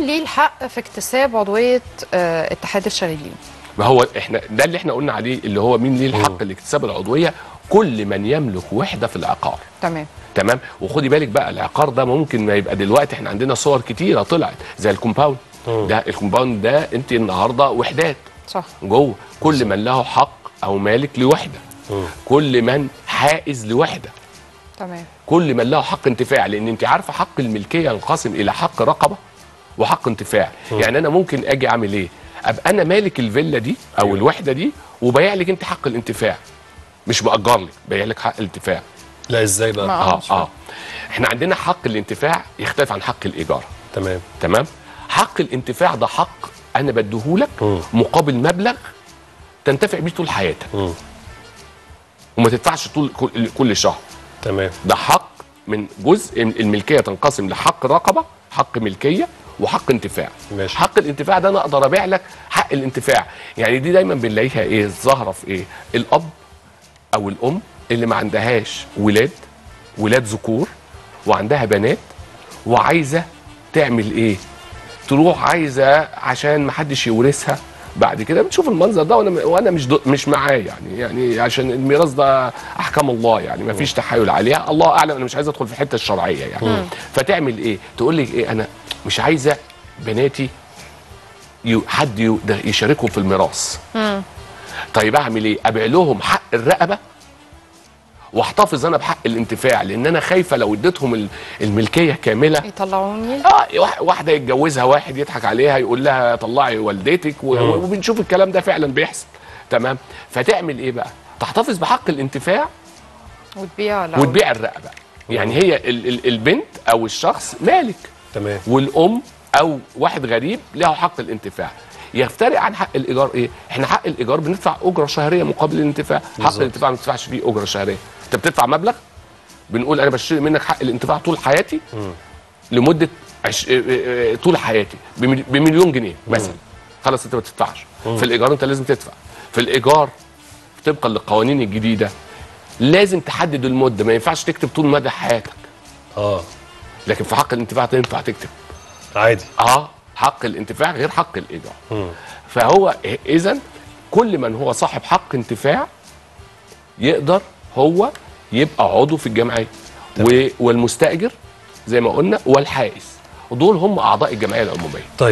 مين ليه الحق في اكتساب عضويه اتحاد الشلالين؟ ما هو احنا ده اللي احنا قلنا عليه، اللي هو مين ليه الحق لاكتساب العضويه؟ كل من يملك وحده في العقار. تمام. وخدي بالك بقى العقار ده ممكن ما يبقى دلوقتي، احنا عندنا صور كتيره طلعت زي الكومباوند ده. الكومباوند ده انت النهارده وحدات، صح، جوه كل من له حق او مالك لوحده، كل من حائز لوحده، تمام، كل من له حق انتفاع، لان انت عارفه حق الملكيه ينقسم الى حق رقبه وحق انتفاع. يعني انا ممكن اجي اعمل ايه؟ ابقى انا مالك الفيلا دي او الوحده دي وبايع لك انت حق الانتفاع، مش مأجر لك، بايع لك حق الانتفاع. لا ازاي بقى؟ احنا عندنا حق الانتفاع يختلف عن حق الايجار. تمام. حق الانتفاع ده حق انا بديهولك مقابل مبلغ تنتفع بيه طول حياتك وما تدفعش طول كل شهر. تمام. ده حق من جزء الملكيه، تنقسم لحق رقبه، حق ملكيه، وحق انتفاع. ماشي. حق الانتفاع ده انا اقدر ابيع لك حق الانتفاع، يعني دي دايما بنلاقيها ايه؟ الظاهره في ايه؟ الاب او الام اللي ما عندهاش ولاد ذكور وعندها بنات وعايزه تعمل ايه؟ تروح عايزه عشان ما حدش يورثها بعد كده. بتشوف المنظر ده وانا مش معاه، يعني عشان الميراث ده احكام الله، يعني ما فيش تحايل عليها، الله اعلم، انا مش عايز ادخل في الحته الشرعيه يعني. فتعمل ايه؟ تقول لك ايه؟ انا مش عايزه بناتي حد يشاركهم في الميراث. طيب اعمل ايه؟ ابيع لهم حق الرقبه واحتفظ انا بحق الانتفاع، لان انا خايفه لو اديتهم الملكيه كامله يطلعوني. واحده يتجوزها واحد يضحك عليها يقول لها طلعي والدتك، وبنشوف الكلام ده فعلا بيحصل. تمام. فتعمل ايه بقى؟ تحتفظ بحق الانتفاع وتبيع الرقبه. يعني هي البنت او الشخص مالك، تمام، والام او واحد غريب له حق الانتفاع. يفترق عن حق الايجار ايه؟ احنا حق الايجار بندفع اجره شهريه مقابل الانتفاع، حق الانتفاع ما بتدفعش فيه اجره شهريه، انت بتدفع مبلغ، بنقول انا بشتري منك حق الانتفاع طول حياتي لمده طول حياتي بمليون جنيه مثلا، خلاص انت ما بتدفعش في الايجار، انت لازم تدفع في الايجار طبقا للقوانين الجديده، لازم تحدد المده، ما ينفعش تكتب طول مدى حياتك. لكن في حق الانتفاع تنفع تكتب عادي. حق الانتفاع غير حق الايجار. فهو اذا كل من هو صاحب حق انتفاع يقدر هو يبقى عضو في الجمعيه، والمستاجر زي ما قلنا والحائز، دول هم اعضاء الجمعيه العموميه. طيب.